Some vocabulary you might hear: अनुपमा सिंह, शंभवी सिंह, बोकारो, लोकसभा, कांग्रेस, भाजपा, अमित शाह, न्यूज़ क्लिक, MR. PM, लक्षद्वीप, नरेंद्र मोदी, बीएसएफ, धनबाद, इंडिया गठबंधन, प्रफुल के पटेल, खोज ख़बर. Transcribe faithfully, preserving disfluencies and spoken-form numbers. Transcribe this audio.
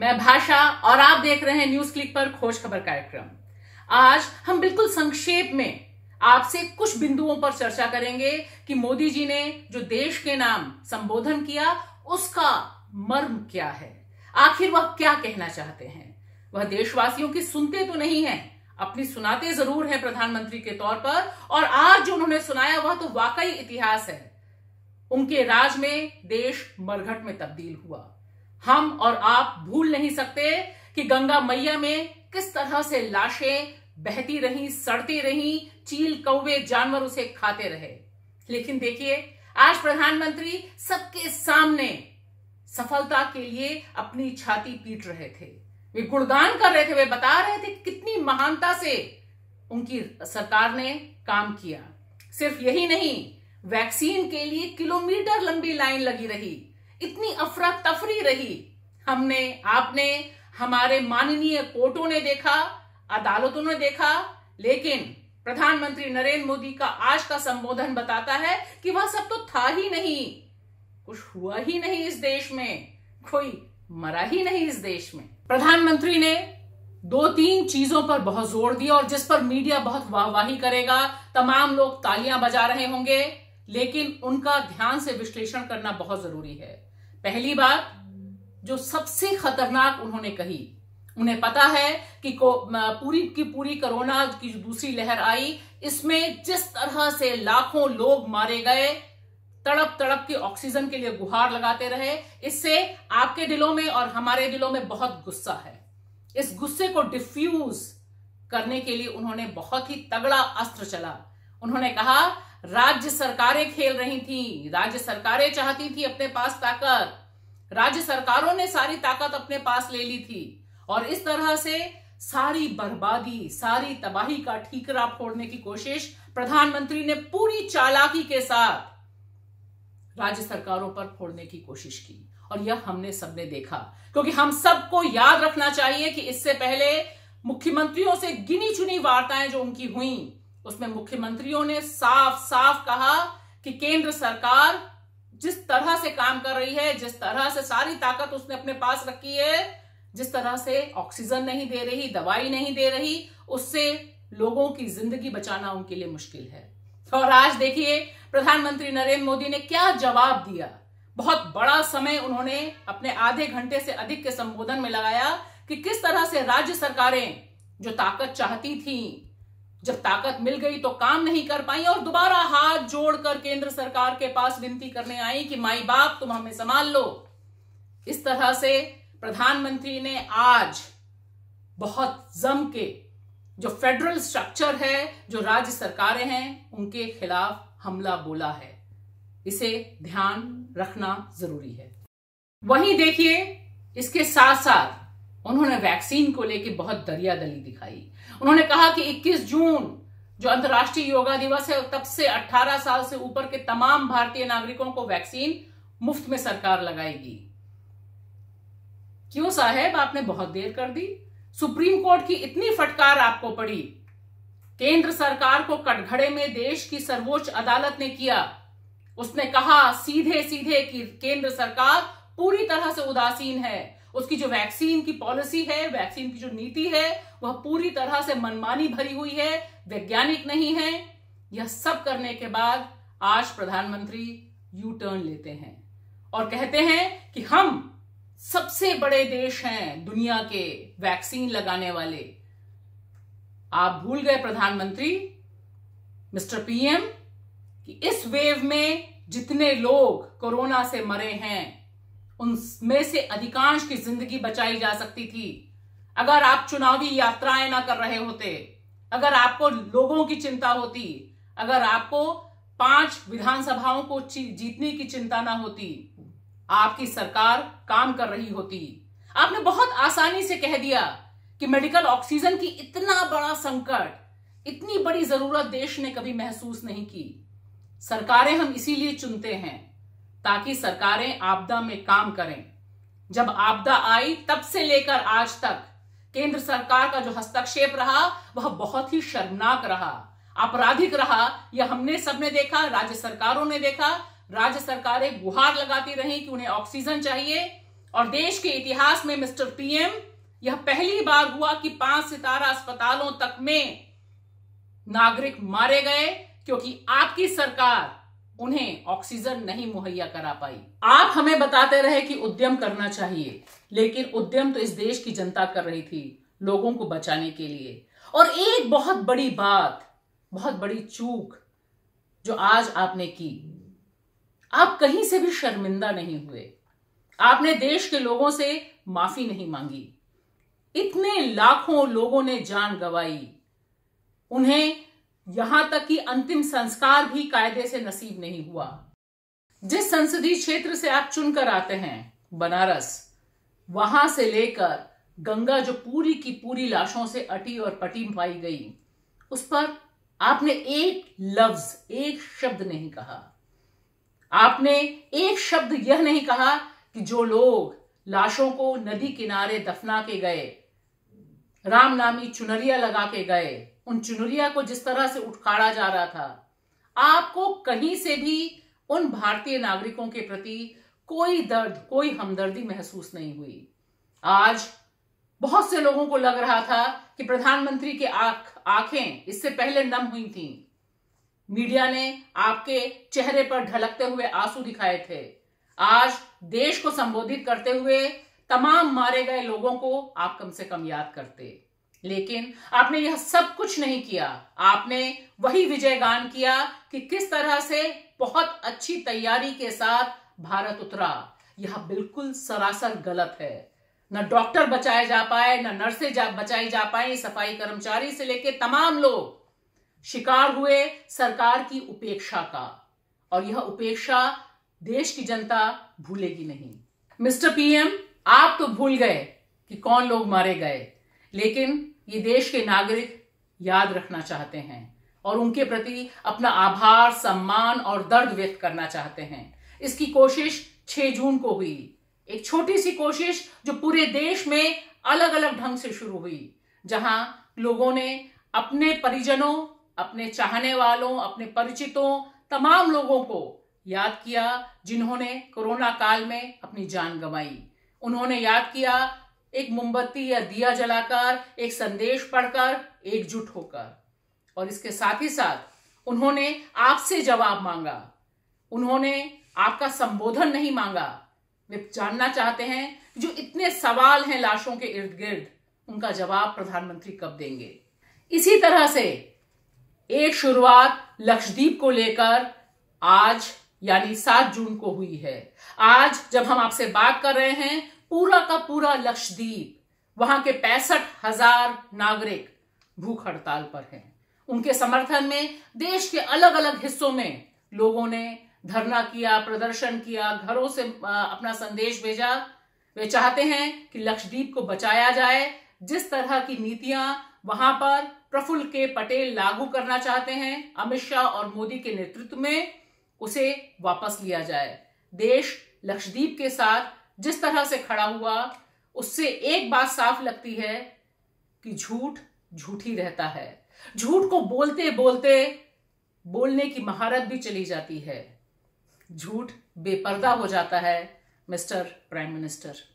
मैं भाषा और आप देख रहे हैं न्यूज़ क्लिक पर खोज खबर कार्यक्रम। आज हम बिल्कुल संक्षेप में आपसे कुछ बिंदुओं पर चर्चा करेंगे कि मोदी जी ने जो देश के नाम संबोधन किया उसका मर्म क्या है, आखिर वह क्या कहना चाहते हैं। वह देशवासियों की सुनते तो नहीं है, अपनी सुनाते जरूर है प्रधानमंत्री के तौर पर, और आज जो उन्होंने सुनाया वह तो वाकई इतिहास है। उनके राज में देश मरघट में तब्दील हुआ। हम और आप भूल नहीं सकते कि गंगा मैया में किस तरह से लाशें बहती रहीं, सड़ती रहीं, चील कौवे जानवर उसे खाते रहे। लेकिन देखिए, आज प्रधानमंत्री सबके सामने सफलता के लिए अपनी छाती पीट रहे थे, वे गुणगान कर रहे थे, वे बता रहे थे कि कितनी महानता से उनकी सरकार ने काम किया। सिर्फ यही नहीं, वैक्सीन के लिए किलोमीटर लंबी लाइन लगी रही, इतनी अफरा तफरी रही। हमने, आपने, हमारे माननीय कोर्टों ने देखा, अदालतों ने देखा, लेकिन प्रधानमंत्री नरेंद्र मोदी का आज का संबोधन बताता है कि वह सब तो था ही नहीं, कुछ हुआ ही नहीं इस देश में, कोई मरा ही नहीं इस देश में। प्रधानमंत्री ने दो तीन चीजों पर बहुत जोर दिया और जिस पर मीडिया बहुत वाहवाही करेगा, तमाम लोग तालियां बजा रहे होंगे, लेकिन उनका ध्यान से विश्लेषण करना बहुत जरूरी है। पहली बात जो सबसे खतरनाक उन्होंने कही, उन्हें पता है कि पूरी की पूरी कोरोना की जो दूसरी लहर आई, इसमें जिस तरह से लाखों लोग मारे गए, तड़प तड़प के ऑक्सीजन के लिए गुहार लगाते रहे, इससे आपके दिलों में और हमारे दिलों में बहुत गुस्सा है। इस गुस्से को डिफ्यूज करने के लिए उन्होंने बहुत ही तगड़ा अस्त्र चला। उन्होंने कहा राज्य सरकारें खेल रही थीं, राज्य सरकारें चाहती थी अपने पास ताकत, राज्य सरकारों ने सारी ताकत अपने पास ले ली थी और इस तरह से सारी बर्बादी, सारी तबाही का ठीकरा फोड़ने की कोशिश प्रधानमंत्री ने पूरी चालाकी के साथ राज्य सरकारों पर फोड़ने की कोशिश की। और यह हमने सबने देखा, क्योंकि हम सबको याद रखना चाहिए कि इससे पहले मुख्यमंत्रियों से गिनी चुनी वार्ताएं जो उनकी हुई, उसमें मुख्यमंत्रियों ने साफ साफ कहा कि केंद्र सरकार जिस तरह से काम कर रही है, जिस तरह से सारी ताकत उसने अपने पास रखी है, जिस तरह से ऑक्सीजन नहीं दे रही, दवाई नहीं दे रही, उससे लोगों की जिंदगी बचाना उनके लिए मुश्किल है। और आज देखिए प्रधानमंत्री नरेंद्र मोदी ने क्या जवाब दिया। बहुत बड़ा समय उन्होंने अपने आधे घंटे से अधिक के संबोधन में लगाया कि किस तरह से राज्य सरकारें जो ताकत चाहती थीं, जब ताकत मिल गई तो काम नहीं कर पाई और दोबारा हाथ जोड़कर केंद्र सरकार के पास विनती करने आई कि माई बाप तुम हमें संभाल लो। इस तरह से प्रधानमंत्री ने आज बहुत जम के जो फेडरल स्ट्रक्चर है, जो राज्य सरकारें हैं, उनके खिलाफ हमला बोला है। इसे ध्यान रखना जरूरी है। वहीं देखिए, इसके साथ साथ उन्होंने वैक्सीन को लेकर बहुत दरियादली दिखाई। उन्होंने कहा कि इक्कीस जून जो अंतर्राष्ट्रीय योगा दिवस है, तब से अठारह साल से ऊपर के तमाम भारतीय नागरिकों को वैक्सीन मुफ्त में सरकार लगाएगी। क्यों साहब, आपने बहुत देर कर दी। सुप्रीम कोर्ट की इतनी फटकार आपको पड़ी, केंद्र सरकार को कटघरे में देश की सर्वोच्च अदालत ने किया। उसने कहा सीधे सीधे कि केंद्र सरकार पूरी तरह से उदासीन है, उसकी जो वैक्सीन की पॉलिसी है, वैक्सीन की जो नीति है, वह पूरी तरह से मनमानी भरी हुई है, वैज्ञानिक नहीं है। यह सब करने के बाद आज प्रधानमंत्री यू टर्न लेते हैं और कहते हैं कि हम सबसे बड़े देश हैं दुनिया के वैक्सीन लगाने वाले। आप भूल गए प्रधानमंत्री मिस्टर पीएम कि इस वेव में जितने लोग कोरोना से मरे हैं, उनमें से अधिकांश की जिंदगी बचाई जा सकती थी अगर आप चुनावी यात्राएं ना कर रहे होते, अगर आपको लोगों की चिंता होती, अगर आपको पांच विधानसभाओं को जीतने की चिंता ना होती, आपकी सरकार काम कर रही होती। आपने बहुत आसानी से कह दिया कि मेडिकल ऑक्सीजन की इतना बड़ा संकट, इतनी बड़ी जरूरत देश ने कभी महसूस नहीं की। सरकारें हम इसीलिए चुनते हैं ताकि सरकारें आपदा में काम करें। जब आपदा आई तब से लेकर आज तक केंद्र सरकार का जो हस्तक्षेप रहा वह बहुत ही शर्मनाक रहा, आपराधिक रहा। यह हमने सबने देखा, राज्य सरकारों ने देखा। राज्य सरकारें गुहार लगाती रहीं कि उन्हें ऑक्सीजन चाहिए, और देश के इतिहास में मिस्टर पीएम यह पहली बार हुआ कि पांच सितारा अस्पतालों तक में नागरिक मारे गए क्योंकि आपकी सरकार उन्हें ऑक्सीजन नहीं मुहैया करा पाई। आप हमें बताते रहे कि उद्यम करना चाहिए, लेकिन उद्यम तो इस देश की जनता कर रही थी लोगों को बचाने के लिए। और एक बहुत बड़ी बात, बहुत बड़ी चूक जो आज आपने की, आप कहीं से भी शर्मिंदा नहीं हुए। आपने देश के लोगों से माफी नहीं मांगी। इतने लाखों लोगों ने जान गंवाई, उन्हें यहां तक कि अंतिम संस्कार भी कायदे से नसीब नहीं हुआ। जिस संसदीय क्षेत्र से आप चुनकर आते हैं, बनारस, वहां से लेकर गंगा जो पूरी की पूरी लाशों से अटी और पटी पाई गई, उस पर आपने एक लफ्ज, एक शब्द नहीं कहा। आपने एक शब्द यह नहीं कहा कि जो लोग लाशों को नदी किनारे दफना के गए, रामनामी चुनरिया लगा के गए, उन चुनरिया को जिस तरह से उखाड़ा जा रहा था, आपको कहीं से भी उन भारतीय नागरिकों के प्रति कोई दर्द, कोई हमदर्दी महसूस नहीं हुई। आज बहुत से लोगों को लग रहा था कि प्रधानमंत्री के आंख आंखें इससे पहले नम हुई थीं। मीडिया ने आपके चेहरे पर ढलकते हुए आंसू दिखाए थे। आज देश को संबोधित करते हुए तमाम मारे गए लोगों को आप कम से कम याद करते, लेकिन आपने यह सब कुछ नहीं किया। आपने वही विजयगान किया कि किस तरह से बहुत अच्छी तैयारी के साथ भारत उतरा। यह बिल्कुल सरासर गलत है। न डॉक्टर बचाए जा पाए, न नर्सें जा बचाई जा पाए, सफाई कर्मचारी से लेकर तमाम लोग शिकार हुए सरकार की उपेक्षा का, और यह उपेक्षा देश की जनता भूलेगी नहीं। मिस्टर पीएम, आप तो भूल गए कि कौन लोग मारे गए, लेकिन ये देश के नागरिक याद रखना चाहते हैं और उनके प्रति अपना आभार, सम्मान और दर्द व्यक्त करना चाहते हैं। इसकी कोशिश छह जून को हुई, एक छोटी सी कोशिश जो पूरे देश में अलग अलग ढंग से शुरू हुई, जहां लोगों ने अपने परिजनों, अपने चाहने वालों, अपने परिचितों, तमाम लोगों को याद किया जिन्होंने कोरोना काल में अपनी जान गंवाई। उन्होंने याद किया एक मोमबत्ती या दिया जलाकर, एक संदेश पढ़कर, एकजुट होकर। और इसके साथ ही साथ उन्होंने आपसे जवाब मांगा, उन्होंने आपका संबोधन नहीं मांगा। वे जानना चाहते हैं जो इतने सवाल हैं लाशों के इर्द गिर्द, उनका जवाब प्रधानमंत्री कब देंगे। इसी तरह से एक शुरुआत लक्षद्वीप को लेकर आज यानी सात जून को हुई है। आज जब हम आपसे बात कर रहे हैं, पूरा का पूरा लक्षद्वीप, वहां के पैंसठ हजार नागरिक भूख हड़ताल पर हैं। उनके समर्थन में देश के अलग अलग हिस्सों में लोगों ने धरना किया, प्रदर्शन किया, घरों से अपना संदेश भेजा। वे चाहते हैं कि लक्षद्वीप को बचाया जाए। जिस तरह की नीतियां वहां पर प्रफुल के पटेल लागू करना चाहते हैं अमित शाह और मोदी के नेतृत्व में, उसे वापस लिया जाए। देश लक्षद्वीप के साथ जिस तरह से खड़ा हुआ, उससे एक बात साफ लगती है कि झूठ झूठ ही रहता है। झूठ को बोलते बोलते बोलने की महारत भी चली जाती है, झूठ बेपर्दा हो जाता है। Mister prime minister.